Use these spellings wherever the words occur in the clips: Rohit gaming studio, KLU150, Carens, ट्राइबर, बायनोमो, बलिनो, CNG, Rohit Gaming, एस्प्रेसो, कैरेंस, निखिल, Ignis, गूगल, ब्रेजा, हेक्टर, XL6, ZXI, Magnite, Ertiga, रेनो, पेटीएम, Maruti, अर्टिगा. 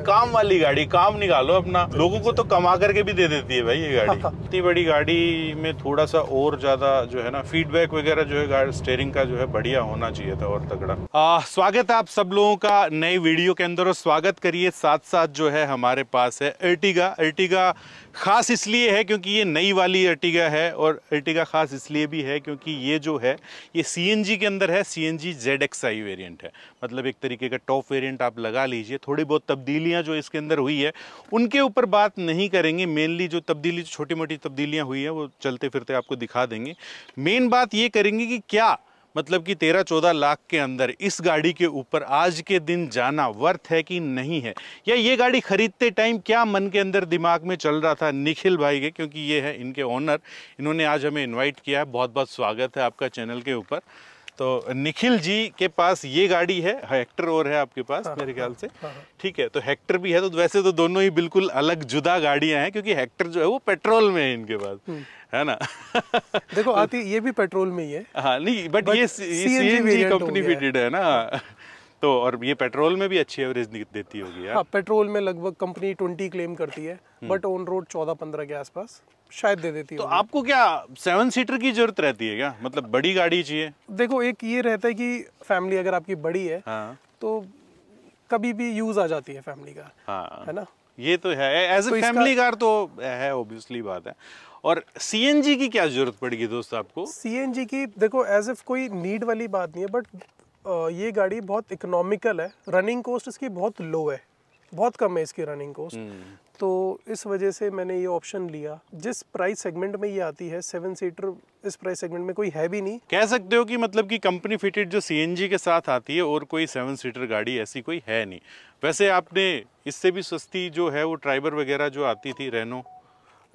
काम वाली गाड़ी, काम निकालो अपना। लोगों को तो कमा करके भी दे देती है भाई ये गाड़ी। इतनी बड़ी गाड़ी में थोड़ा सा और ज्यादा जो है ना फीडबैक वगैरह जो है स्टीयरिंग का जो है बढ़िया होना चाहिए था और तगड़ा। स्वागत है आप सब लोगों का नई वीडियो के अंदर और स्वागत करिए साथ साथ जो है हमारे पास है अर्टिगा। अर्टिगा खास इसलिए है क्योंकि ये नई वाली अर्टिगा है और अर्टिगा खास इसलिए भी है क्योंकि ये जो है ये CNG के अंदर है। CNG ZXI वेरिएंट है, मतलब एक तरीके का टॉप वेरिएंट आप लगा लीजिए। थोड़ी बहुत तब्दीलियां जो इसके अंदर हुई है उनके ऊपर बात नहीं करेंगे, मेनली जो तब्दीली छोटी मोटी तब्दीलियां हुई हैं वो चलते फिरते आपको दिखा देंगे। मेन बात ये करेंगे कि क्या मतलब कि 13-14 लाख के अंदर इस गाड़ी के ऊपर आज के दिन जाना वर्थ है कि नहीं है, या ये गाड़ी खरीदते टाइम क्या मन के अंदर दिमाग में चल रहा था निखिल भाई के, क्योंकि ये है इनके ऑनर। इन्होंने आज हमें इनवाइट किया है, बहुत बहुत स्वागत है आपका चैनल के ऊपर। तो निखिल जी के पास ये गाड़ी है, हेक्टर और है आपके पास मेरे ख्याल से, ठीक है। तो हेक्टर भी है, तो वैसे तो दोनों ही बिल्कुल अलग जुदा गाड़ियां हैं क्योंकि हेक्टर जो है वो पेट्रोल में है इनके पास, है ना। देखो आती ये भी पेट्रोल में ही है, हाँ नहीं बट ये CNG कंपनी फिटेड है ना, तो और ये पेट्रोल में भी अच्छी एवरेज देती होगी यार। पेट्रोल में लगभग कंपनी 20 क्लेम करती है बट ऑन रोड 14-15 के आसपास शायद दे देती है। तो आपको क्या 7 सीटर की जरूरत रहती है क्या, मतलब बड़ी गाड़ी चाहिए? देखो एक ये रहता है कि फैमिली अगर आपकी बड़ी है हाँ। तो कभी भी यूज आ जाती है फैमिली कार, हाँ। है ना, ये तो है एज ए फैमिली कार तो है, ऑब्वियसली बात है। और CNG की क्या जरूरत पड़ेगी दोस्त आपको? CNG की देखो एज एफ कोई नीड वाली बात नहीं है बट ये गाड़ी बहुत इकोनॉमिकल है, रनिंग कॉस्ट इसकी बहुत लो है, बहुत कम है इसकी रनिंग कॉस्ट, तो इस वजह से मैंने ये ऑप्शन लिया। जिस प्राइस सेगमेंट में ये आती है 7 सीटर, इस प्राइस सेगमेंट में कोई है भी नहीं। कह सकते हो कि मतलब कि कंपनी फिटेड जो CNG के साथ आती है और कोई 7 सीटर गाड़ी ऐसी कोई है नहीं। वैसे आपने इससे भी सस्ती जो है वो ट्राइबर वगैरह जो आती थी रेनो,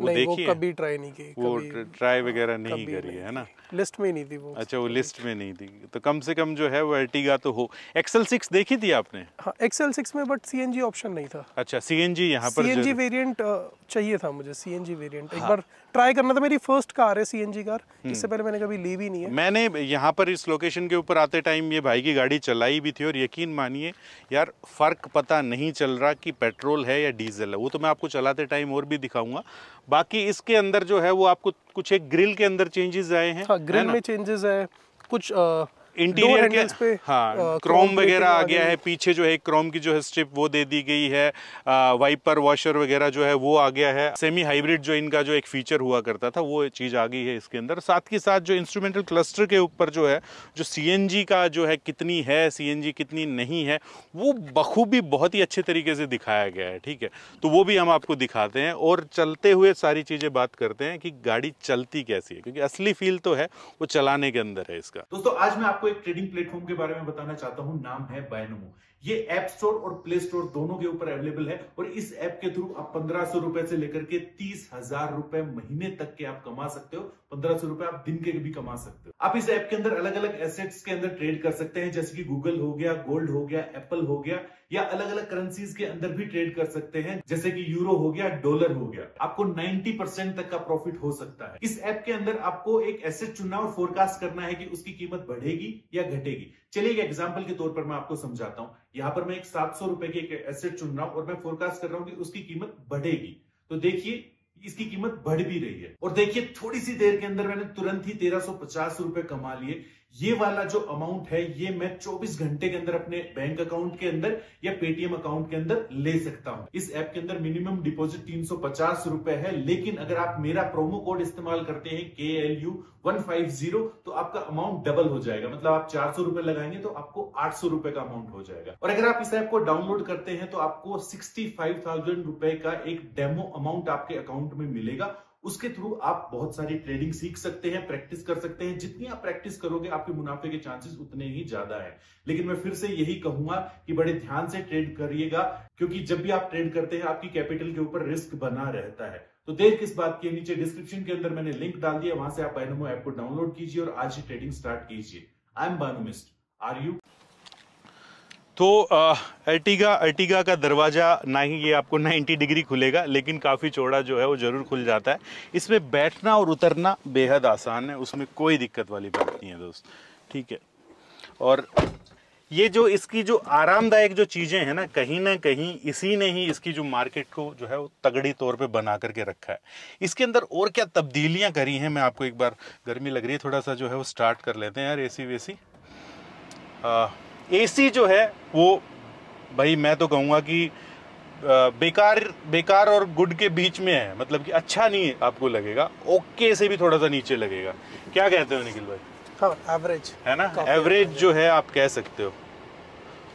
वो देखी है? कभी ट्राई नहीं की, वो ट्राई वगैरह नहीं करी है ना, लिस्ट में नहीं थी वो। अच्छा वो लिस्ट में नहीं थी, तो कम से कम जो है वो अर्टिगा तो हो। XL6 देखी थी आपने? हाँ, XL6 में बट CNG ऑप्शन नहीं था। अच्छा CNG यहाँ पर CNG वेरिएंट चाहिए था मुझे, CNG वेरिएंट एक बार ट्राई करना था। मेरी फर्स्ट कार है CNG कार, इससे पहले मैंने कभी ली भी नहीं है। मैंने यहाँ पर इस लोकेशन के ऊपर आते टाइम ये भाई की गाड़ी चलाई भी थी और यकीन मानिए यार फर्क पता नहीं चल रहा कि पेट्रोल है या डीजल है, वो तो मैं आपको चलाते टाइम और भी दिखाऊंगा। बाकी इसके अंदर जो है वो आपको कुछ एक ग्रिल के अंदर चेंजेस आए हैं, हाँ, ग्रिल में चेंजेस है कुछ, इंटीरियर के हाँ क्रोम वगैरह आ गया है, पीछे जो है एक क्रोम की जो है स्ट्रिप वो दे दी गई है, वाइपर वॉशर वगैरह जो है वो आ गया है। सेमी हाइब्रिड जो इनका जो एक फीचर हुआ करता था वो चीज़ आ गई है इसके अंदर। साथ के साथ जो इंस्ट्रूमेंटल क्लस्टर के ऊपर जो है जो CNG का जो है कितनी है CNG कितनी नहीं है वो बखूबी बहुत ही अच्छे तरीके से दिखाया गया है, ठीक है। तो वो भी हम आपको दिखाते हैं और चलते हुए सारी चीज़ें बात करते हैं कि गाड़ी चलती कैसी है, क्योंकि असली फील तो है वो चलाने के अंदर है इसका। दोस्तों आज मैं आपको एक ट्रेडिंग प्लेटफॉर्म के बारे में बताना चाहता हूं, नाम है बायनोमो। ये ऐप स्टोर और प्ले स्टोर दोनों के ऊपर अवेलेबल है और इस ऐप के थ्रू आप 1500 रुपए से लेकर के 30,000 रुपए महीने तक के आप कमा सकते हो। 1500 रुपए आप दिन के भी कमा सकते हो। आप इस ऐप के अंदर अलग अलग एसेट्स के अंदर ट्रेड कर सकते हैं, जैसे कि गूगल हो गया, गोल्ड हो गया, एप्पल हो गया, या अलग अलग करेंसीज के अंदर भी ट्रेड कर सकते हैं जैसे कि यूरो हो गया, डॉलर हो गया। आपको 90% तक का प्रॉफिट हो सकता है। इस ऐप के अंदर आपको एक एसेट चुनना और फोरकास्ट करना है कि उसकी कीमत बढ़ेगी या घटेगी। चलिए एक एग्जाम्पल के तौर पर मैं आपको समझाता हूँ। यहाँ पर मैं एक 700 रुपए की एक एसेट चुन रहा हूँ और मैं फोरकास्ट कर रहा हूँ कि उसकी कीमत बढ़ेगी। तो देखिए इसकी कीमत बढ़ भी रही है और देखिए थोड़ी सी देर के अंदर मैंने तुरंत ही 1350 रुपए कमा लिए। ये वाला जो अमाउंट है ये मैं 24 घंटे के अंदर अपने बैंक अकाउंट के अंदर या पेटीएम अकाउंट के अंदर ले सकता हूँ। इस ऐप के अंदर मिनिमम डिपॉजिट 350 रुपए है, लेकिन अगर आप मेरा प्रोमो कोड इस्तेमाल करते हैं KLU150 तो आपका अमाउंट डबल हो जाएगा, मतलब आप 400 रुपए लगाएंगे तो आपको 800 रुपए का अमाउंट हो जाएगा। और अगर आप इस ऐप को डाउनलोड करते हैं तो आपको 65,000 रुपए का एक डेमो अमाउंट आपके अकाउंट में मिलेगा। उसके थ्रू आप बहुत सारी ट्रेडिंग सीख सकते हैं, प्रैक्टिस कर सकते हैं। जितनी आप प्रैक्टिस करोगे आपके मुनाफे के चांसेस उतने ही ज्यादा है। लेकिन मैं फिर से यही कहूंगा कि बड़े ध्यान से ट्रेड करिएगा, क्योंकि जब भी आप ट्रेड करते हैं आपकी कैपिटल के ऊपर रिस्क बना रहता है। तो देर किस बात की, नीचे डिस्क्रिप्शन के अंदर मैंने लिंक डाल दिया, वहां से आप बायनोमो ऐप को डाउनलोड कीजिए और आज ही ट्रेडिंग स्टार्ट कीजिए। I am Binomist, are you? तो अर्टिगा का दरवाज़ा ना ही ये आपको 90 डिग्री खुलेगा, लेकिन काफ़ी चौड़ा जो है वो ज़रूर खुल जाता है। इसमें बैठना और उतरना बेहद आसान है, उसमें कोई दिक्कत वाली बात नहीं है दोस्त, ठीक है। और ये जो इसकी जो आरामदायक जो चीज़ें हैं ना कहीं इसी ने ही इसकी जो मार्केट को जो है वो तगड़ी तौर पे बना करके रखा है। इसके अंदर और क्या तब्दीलियां करी हैं मैं आपको, एक बार गर्मी लग रही है थोड़ा सा जो है वो स्टार्ट कर लेते हैं यार एसी वेसी। एसी जो है वो भाई मैं तो कहूँगा कि बेकार और गुड के बीच में है, मतलब कि अच्छा नहीं आपको लगेगा, ओके से भी थोड़ा सा नीचे लगेगा। क्या कहते हो निखिल भाई? एवरेज है ना, एवरेज जो है आप कह सकते हो।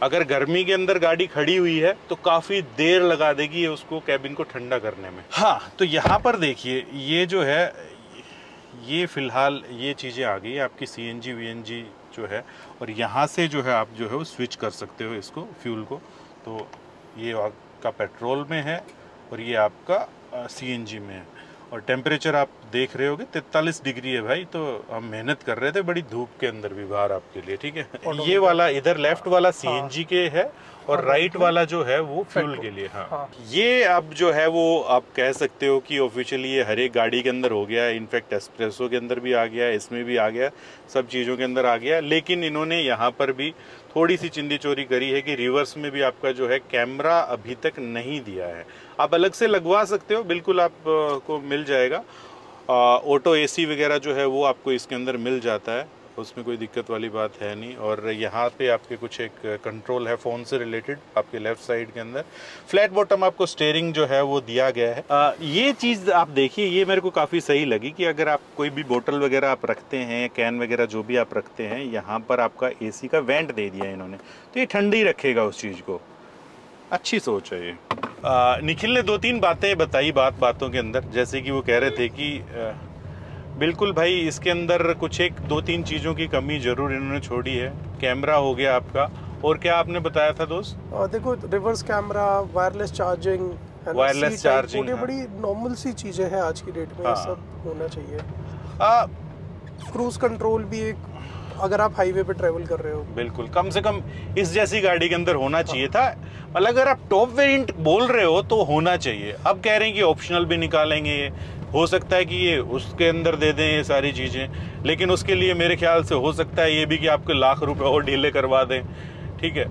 अगर गर्मी के अंदर गाड़ी खड़ी हुई है तो काफी देर लगा देगी उसको कैबिन को ठंडा करने में। हाँ तो यहाँ पर देखिए ये जो है ये फिलहाल ये चीजें आ गई आपकी सीएनजी वीएनजी जो है, और यहाँ से जो है आप जो है वो स्विच कर सकते हो इसको फ्यूल को। तो ये आपका पेट्रोल में है और ये आपका सीएनजी में है। और टेम्परेचर आप देख रहे होगे 43 डिग्री है भाई, तो हम मेहनत कर रहे थे बड़ी धूप के अंदर भी बाहर आपके लिए, ठीक है। ये वाला इधर लेफ्ट वाला सीएनजी के है और राइट वाला जो है वो फ्यूल के लिए। हाँ ये अब जो है वो आप कह सकते हो कि ऑफिशियली ये हर एक गाड़ी के अंदर हो गया है, इनफैक्ट एस्प्रेसो के अंदर भी आ गया, इसमें भी आ गया, सब चीज़ों के अंदर आ गया। लेकिन इन्होंने यहाँ पर भी थोड़ी सी चिंदी चोरी करी है कि रिवर्स में भी आपका जो है कैमरा अभी तक नहीं दिया है। आप अलग से लगवा सकते हो, बिल्कुल आपको मिल जाएगा। ऑटो एसी वगैरह जो है वो आपको इसके अंदर मिल जाता है, उसमें कोई दिक्कत वाली बात है नहीं। और यहाँ पे आपके कुछ एक कंट्रोल है फ़ोन से रिलेटेड आपके लेफ़्ट साइड के अंदर। फ्लैट बॉटम आपको स्टेयरिंग जो है वो दिया गया है। ये चीज़ आप देखिए ये मेरे को काफ़ी सही लगी कि अगर आप कोई भी बोतल वगैरह आप रखते हैं, कैन वगैरह जो भी आप रखते हैं, यहाँ पर आपका एसी का वेंट दे दिया है इन्होंने, तो ये ठंडी रखेगा उस चीज़ को। अच्छी सोच है ये। निखिल ने 2-3 बातें बताई बातों के अंदर, जैसे कि वो कह रहे थे कि बिल्कुल भाई इसके अंदर कुछ एक 2-3 चीज़ों की कमी जरूर इन्होंने छोड़ी है। कैमरा हो गया आपका, और क्या आपने बताया था दोस्त? देखो reverse camera, wireless charging, wireless charging, हाँ। बड़ी नॉर्मल सी चीज़ें हैं आज की डेट में, हाँ। सब होना चाहिए। क्रूज कंट्रोल भी एक, अगर आप हाईवे पे ट्रेवल कर रहे हो, बिल्कुल कम से कम इस जैसी गाड़ी के अंदर होना चाहिए था। मतलब अगर आप टॉप वेरिएंट बोल रहे हो तो होना चाहिए। अब कह रहे हैं कि ऑप्शनल भी निकालेंगे, हो सकता है कि ये उसके अंदर दे दें ये सारी चीज़ें, लेकिन उसके लिए मेरे ख्याल से हो सकता है ये भी कि आपको ₹1,00,000 और ढीले करवा दें, ठीक है।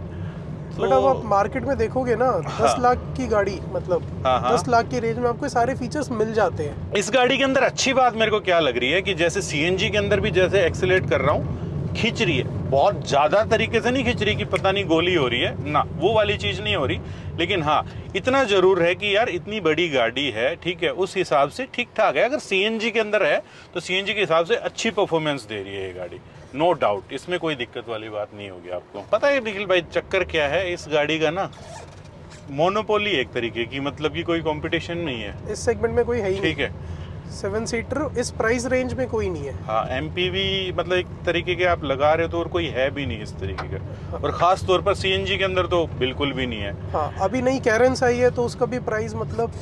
तो बट अब आप मार्केट में देखोगे ना, हाँ। 10 लाख की गाड़ी, मतलब 10 लाख की रेंज में आपको सारे फीचर्स मिल जाते हैं इस गाड़ी के अंदर। अच्छी बात मेरे को क्या लग रही है कि जैसे CNG के अंदर भी जैसे एक्सेलेरेट कर रहा हूँ, खींच रही है, बहुत ज़्यादा तरीके से नहीं खींच रही कि पता नहीं गोली हो रही है ना, वो वाली चीज़ नहीं हो रही। लेकिन हाँ इतना ज़रूर है कि यार इतनी बड़ी गाड़ी है, ठीक है, उस हिसाब से ठीक ठाक है। अगर CNG के अंदर है तो CNG के हिसाब से अच्छी परफॉर्मेंस दे रही है ये गाड़ी, नो डाउट, इसमें कोई दिक्कत वाली बात नहीं होगी आपको। पता है निखिल भाई चक्कर क्या है इस गाड़ी का ना, मोनोपोली एक तरीके की, मतलब कि कोई कॉम्पिटिशन नहीं है इस सेगमेंट में, कोई है ही नहीं, ठीक है। 7 सीटर इस प्राइस रेंज में कोई नहीं है। हाँ MPV मतलब एक तरीके के आप लगा रहे हो तो और कोई है भी नहीं इस तरीके का, हाँ। और खास तौर पर CNG के अंदर तो बिल्कुल भी नहीं है। हाँ अभी नई कैरेंस आई है तो उसका भी प्राइस मतलब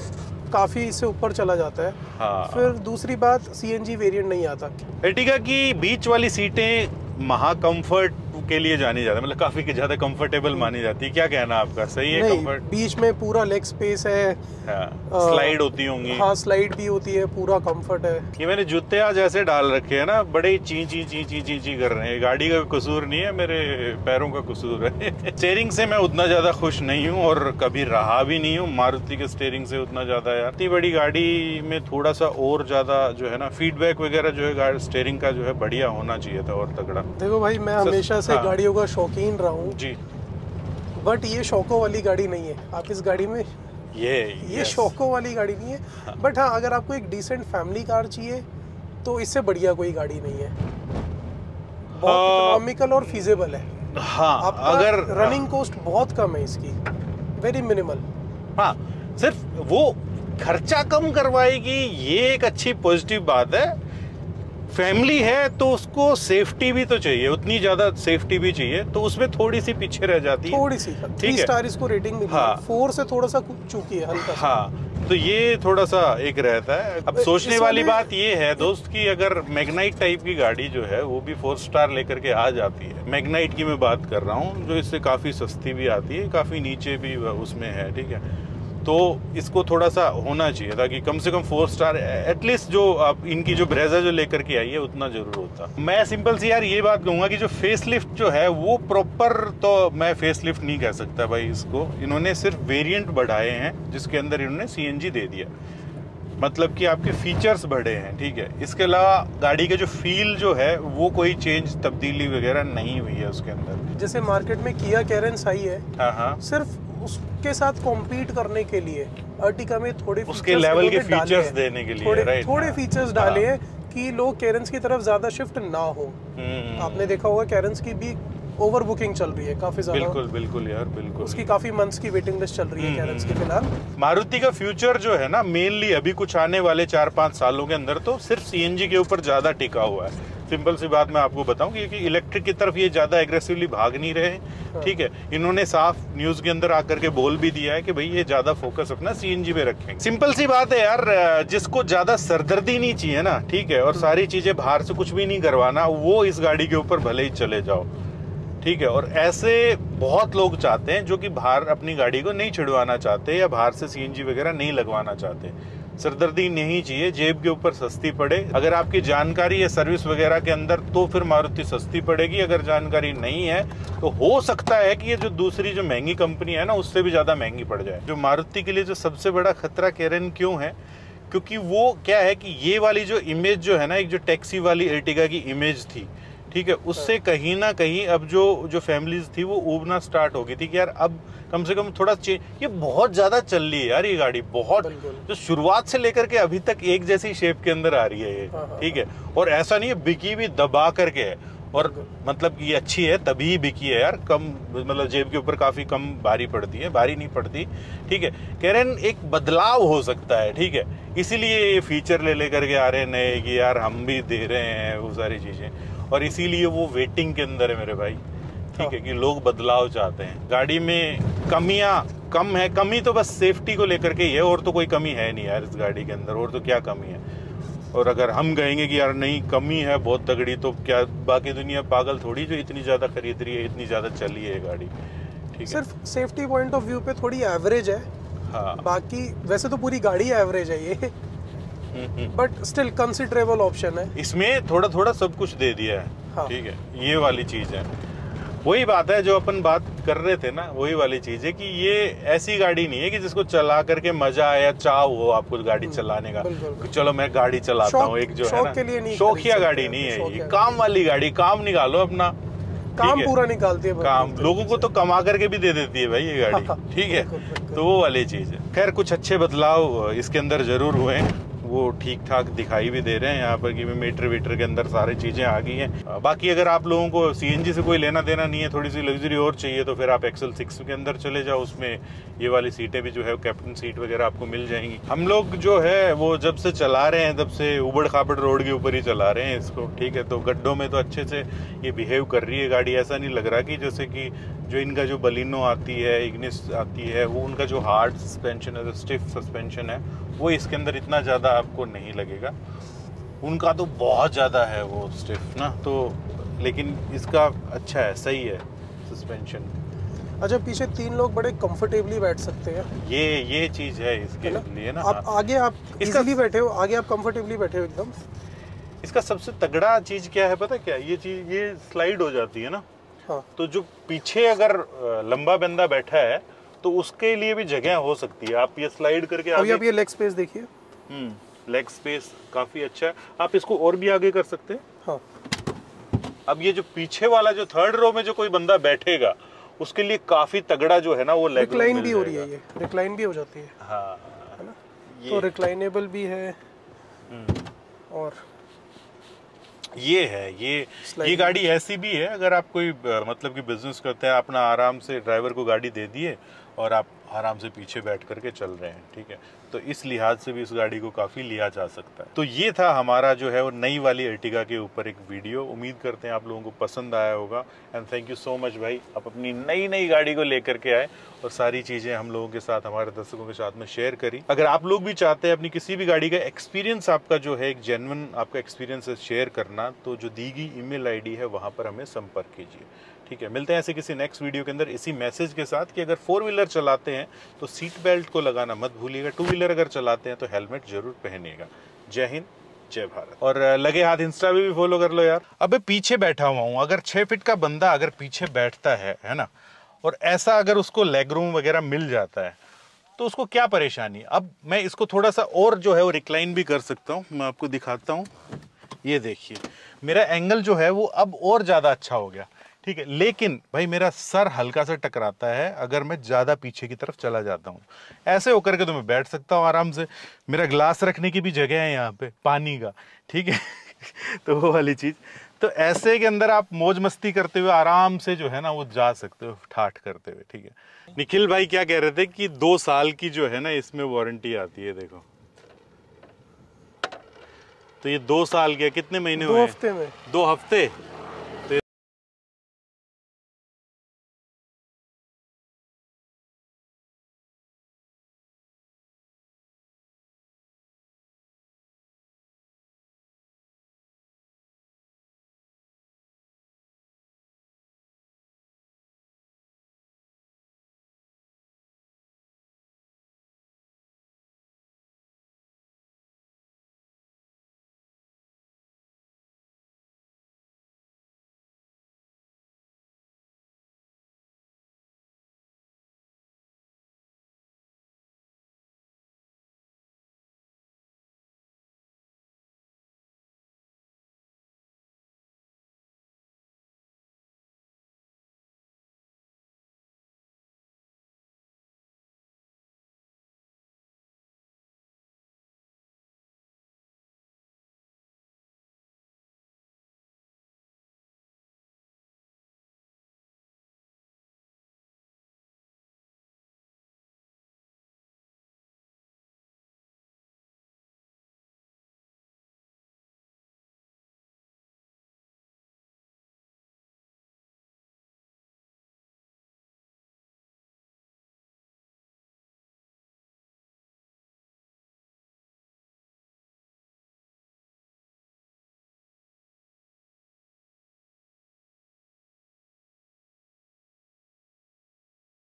काफ़ी इससे ऊपर चला जाता है, हाँ। फिर दूसरी बात CNG वेरिएंट नहीं आता। एर्टिगा की बीच वाली सीटें महा कम्फर्ट के लिए जानी जाती है, मतलब काफ़ी ज़्यादा कंफर्टेबल मानी जाती है। क्या कहना आपका, सही है? कंफर्ट, बीच में पूरा लेग स्पेस है, स्लाइड होती होंगी, हाँ स्लाइड भी होती है, पूरा कंफर्ट है। ये मैंने जूते आज ऐसे डाल रखे हैं ना, बड़े ची ची ची ची ची ची कर रहे हैं। गाड़ी का कसूर नहीं है, मेरे पैरों का कसूर है। स्टेयरिंग से मैं उतना ज़्यादा खुश नहीं हूँ और कभी रहा भी नहीं हूँ मारुति के स्टेयरिंग से उतना ज़्यादा। यार इतनी बड़ी गाड़ी में थोड़ा सा और ज़्यादा जो है ना फीडबैक वगैरह जो है स्टेयरिंग का जो है बढ़िया होना चाहिए था और तगड़ा। देखो भाई मैं हमेशा से गाड़ियों का शौकीन रहा हूँ जी, बट ये शौकों वाली गाड़ी नहीं है। आप इस गाड़ी में ये शौकों वाली गाड़ी नहीं है, हाँ। बट हाँ अगर आपको एक डिसेंट फैमिली कार चाहिए तो इससे बढ़िया कोई गाड़ी नहीं है, बहुत इकोनॉमिकल और फीजेबल है, हाँ। अगर रनिंग कॉस्ट बहुत कम है इसकी, वेरी मिनिमल, हाँ। सिर्फ वो खर्चा कम करवाएगी, ये एक अच्छी पॉजिटिव बात है। फैमिली है तो उसको सेफ्टी भी तो चाहिए, उतनी ज़्यादा सेफ्टी भी चाहिए, तो उसमें थोड़ी सी पीछे रह जाती है, थोड़ी सी, ठीक है। 3 स्टार इसको रेटिंग मिली, हाँ। 4 से थोड़ा सा चूकी है हल्का, हाँ। तो ये थोड़ा सा एक रहता है। अब सोचने वाली बात ये है दोस्त कि अगर मैग्नाइट टाइप की गाड़ी जो है वो भी 4 स्टार लेकर के आ जाती है, मैग्नाइट की मैं बात कर रहा हूँ, जो इससे काफ़ी सस्ती भी आती है, काफ़ी नीचे भी उसमें है, ठीक है, तो इसको थोड़ा सा होना चाहिए, ताकि कम से कम 4 स्टार एटलीस्ट जो आप इनकी जो ब्रेजा जो लेकर के आई है उतना जरूर होता। मैं सिंपल सी यार ये बात कहूँगा कि जो फेसलिफ्ट जो है वो प्रॉपर तो मैं फेसलिफ्ट नहीं कह सकता भाई इसको। इन्होंने सिर्फ वेरिएंट बढ़ाए हैं जिसके अंदर इन्होंने CNG दे दिया, मतलब कि आपके फीचर्स बढ़े हैं, ठीक है। इसके अलावा गाड़ी के जो फील जो है वो कोई चेंज तब्दीली वगैरह नहीं हुई है उसके अंदर। जैसे मार्केट में किया कैरेंस आई है, हाँ, सिर्फ उसके साथ कॉम्पीट करने के लिए अर्टिगा में थोड़े उसके लेवल के फीचर्स देने के लिए थोड़े फीचर्स डाले हैं कि लोग कैरेंस की तरफ ज्यादा शिफ्ट ना हो। आपने देखा होगा कैरेंस की भी ओवर बुकिंग चल रही है काफी ज्यादा। बिल्कुल बिल्कुल यार, बिल्कुल उसकी काफी मंथ्स की वेटिंग लिस्ट चल रही है कैरेंस की फिलहाल। मारुति का फ्यूचर जो है ना मेनली अभी कुछ आने वाले 4-5 सालों के अंदर तो सिर्फ CNG के ऊपर ज्यादा टिका हुआ है। सिंपल सी बात मैं आपको बताऊं क्योंकि इलेक्ट्रिक की तरफ ये ज़्यादा एग्रेसिवली भाग नहीं रहे, ठीक है। इन्होंने साफ न्यूज़ के अंदर आकर के बोल भी दिया है कि भाई ये ज़्यादा फोकस अपना CNG पे रखेंगे। सिंपल सी बात है यार, जिसको ज़्यादा सरदर्दी नहीं चाहिए ना, ठीक है, और सारी चीज़ें बाहर से कुछ भी नहीं करवाना, वो इस गाड़ी के ऊपर भले ही चले जाओ, ठीक है। और ऐसे बहुत लोग चाहते हैं जो कि बाहर अपनी गाड़ी को नहीं छिड़वाना चाहते या बाहर से CNG वगैरह नहीं लगवाना चाहते। सरदर्दी नहीं चाहिए, जेब के ऊपर सस्ती पड़े। अगर आपकी जानकारी है सर्विस वगैरह के अंदर तो फिर मारुति सस्ती पड़ेगी, अगर जानकारी नहीं है तो हो सकता है कि ये जो दूसरी जो महंगी कंपनी है ना उससे भी ज़्यादा महंगी पड़ जाए। जो मारुति के लिए जो सबसे बड़ा खतरा कैरेन क्यों है, क्योंकि वो क्या है कि ये वाली जो इमेज जो है ना, एक जो टैक्सी वाली अर्टिगा की इमेज थी, ठीक है, उससे कहीं ना कहीं अब जो फैमिलीज थी वो उबना स्टार्ट हो गई थी कि यार अब कम से कम थोड़ा ये बहुत ज़्यादा चल रही है यार ये गाड़ी, बहुत जो शुरुआत से लेकर के अभी तक एक जैसी शेप के अंदर आ रही है ये, ठीक है। और ऐसा नहीं है बिकी भी दबा करके है, और मतलब ये अच्छी है तभी बिकी है यार, कम मतलब जेब के ऊपर काफ़ी कम भारी पड़ती है, भारी नहीं पड़ती, ठीक है। कैरेन एक बदलाव हो सकता है, ठीक है, इसीलिए ये फीचर ले करके आ रहे हैं नए कि यार हम भी दे रहे हैं वो सारी चीज़ें, और इसीलिए वो वेटिंग के अंदर है मेरे भाई, ठीक है, कि लोग बदलाव चाहते हैं। गाड़ी में कमी तो बस सेफ्टी को लेकर के ही है, और तो कोई कमी है नहीं यार इस गाड़ी के अंदर, और तो क्या कमी है। और अगर हम कहेंगे कि यार नहीं कमी है बहुत तगड़ी, तो क्या बाकी दुनिया पागल थोड़ी जो इतनी ज़्यादा खरीद रही है, इतनी ज़्यादा चली है गाड़ी, ठीक है। सिर्फ सेफ्टी पॉइंट ऑफ व्यू पे थोड़ी एवरेज है, हाँ, बाकी वैसे तो पूरी गाड़ी एवरेज है ये, बट स्टिल कंसिडरेबल ऑप्शन है। इसमें थोड़ा थोड़ा सब कुछ दे दिया है, ठीक है, ये वाली चीज़ है। वही बात है जो अपन बात कर रहे थे ना, वही वाली चीज़ है कि ये ऐसी गाड़ी नहीं है कि जिसको चला करके मज़ा आया, चाव हो आपको गाड़ी चलाने का, चलो मैं गाड़ी चलाता हूँ, एक जो है ना शौकिया गाड़ी नहीं है ये, काम वाली गाड़ी। काम निकालो अपना, काम पूरा निकालती है, काम लोगों को तो कमा करके भी दे देती है भाई ये गाड़ी, ठीक है, तो वो वाली चीज़ है। खैर कुछ अच्छे बदलाव इसके अंदर ज़रूर हुए हैं, वो ठीक ठाक दिखाई भी दे रहे हैं यहाँ पर कि मीटर वीटर के अंदर सारी चीज़ें आ गई हैं। बाकी अगर आप लोगों को CNG से कोई लेना देना नहीं है, थोड़ी सी लग्जरी और चाहिए तो फिर आप XL6 के अंदर चले जाओ, उसमें ये वाली सीटें भी जो है कैप्टन सीट वगैरह आपको मिल जाएंगी। हम लोग जो है वो जब से चला रहे हैं तब से उबड़ खाबड़ रोड के ऊपर ही चला रहे हैं इसको, ठीक है, तो गड्ढों में तो अच्छे से ये बिहेव कर रही है गाड़ी। ऐसा नहीं लग रहा कि जैसे कि जो इनका जो बलिनो आती है, इग्निस आती है, वो उनका जो हार्ड सस्पेंशन है, जो स्टिफ सस्पेंशन है, वो इसके अंदर इतना ज़्यादा आपको नहीं लगेगा। उनका तो बहुत ज़्यादा है वो स्टिफ ना, तो लेकिन इसका अच्छा है, सही है सस्पेंशन। अच्छा पीछे 3 लोग बड़े कंफर्टेबली बैठ सकते हैं, ये चीज़ है इसके लिए ना। आप आगे आप इजीली बैठे हो, आगे आप कंफर्टेबली बैठे हो एकदम। इसका सबसे तगड़ा चीज़ क्या है पता क्या, ये चीज़ ये स्लाइड हो जाती है ना, हाँ, तो जो पीछे अगर लंबा बंदा बैठा है तो उसके लिए भी जगह हो सकती है। आप ये स्लाइड करके अभी आप ये लेग स्पेस देखिए, लेग स्पेस काफी अच्छा है, आप इसको और भी आगे कर सकते हैं, हाँ। अब ये जो पीछे वाला जो 3rd रो में जो कोई बंदा बैठेगा उसके लिए काफी तगड़ा जो है ना वो लेग रिक्लाइन भी हो रही है, ये रिक्लाइन भी हो जाती है, हाँ, है ना, तो रिक्लाइनेबल भी है। और ये है ये गाड़ी ऐसी भी है अगर आप कोई मतलब कि बिजनेस करते हैं, अपना आराम से ड्राइवर को गाड़ी दे दिए और आप आराम से पीछे बैठ करके चल रहे हैं, ठीक है, तो इस लिहाज से भी इस गाड़ी को काफ़ी लिया जा सकता है। तो ये था हमारा जो है वो नई वाली अर्टिगा के ऊपर एक वीडियो। उम्मीद करते हैं आप लोगों को पसंद आया होगा, and thank you so much भाई, आप अपनी नई गाड़ी को लेकर के आए और सारी चीज़ें हम लोगों के साथ, हमारे दर्शकों के साथ में शेयर करी। अगर आप लोग भी चाहते हैं अपनी किसी भी गाड़ी का एक्सपीरियंस, आपका जो है एक जेन्युइन आपका एक्सपीरियंस शेयर करना, तो जो दी गई ईमेल ID है वहाँ पर हमें संपर्क कीजिए, ठीक है, मिलते हैं ऐसे किसी नेक्स्ट वीडियो के अंदर इसी मैसेज के साथ कि अगर फोर व्हीलर चलाते हैं तो सीट बेल्ट को लगाना मत भूलिएगा, टू व्हीलर अगर चलाते हैं तो हेलमेट जरूर पहनिएगा। जय हिंद, जय भारत। और लगे हाथ इंस्टा भी फॉलो कर लो यार। अबे पीछे बैठा हुआ हूँ, अगर 6 फीट का बंदा अगर पीछे बैठता है ना, और ऐसा अगर उसको लेग रूम वगैरह मिल जाता है तो उसको क्या परेशानी। अब मैं इसको थोड़ा सा और जो है वो रिक्लाइन भी कर सकता हूँ, मैं आपको दिखाता हूँ। ये देखिए मेरा एंगल जो है वो अब और ज़्यादा अच्छा हो गया, ठीक है। लेकिन भाई मेरा सर हल्का सा टकराता है अगर मैं ज़्यादा पीछे की तरफ चला जाता हूँ। ऐसे होकर के तो मैं बैठ सकता हूँ आराम से, मेरा ग्लास रखने की भी जगह है यहाँ पे पानी का, ठीक है तो वो वाली चीज़। तो ऐसे के अंदर आप मौज मस्ती करते हुए आराम से जो है ना वो जा सकते हो, ठाठ करते हुए, ठीक है। निखिल भाई क्या कह रहे थे कि 2 साल की जो है ना इसमें वारंटी आती है, देखो तो ये 2 साल क्या, कितने महीने हुए? 2 हफ्ते में। 2 हफ्ते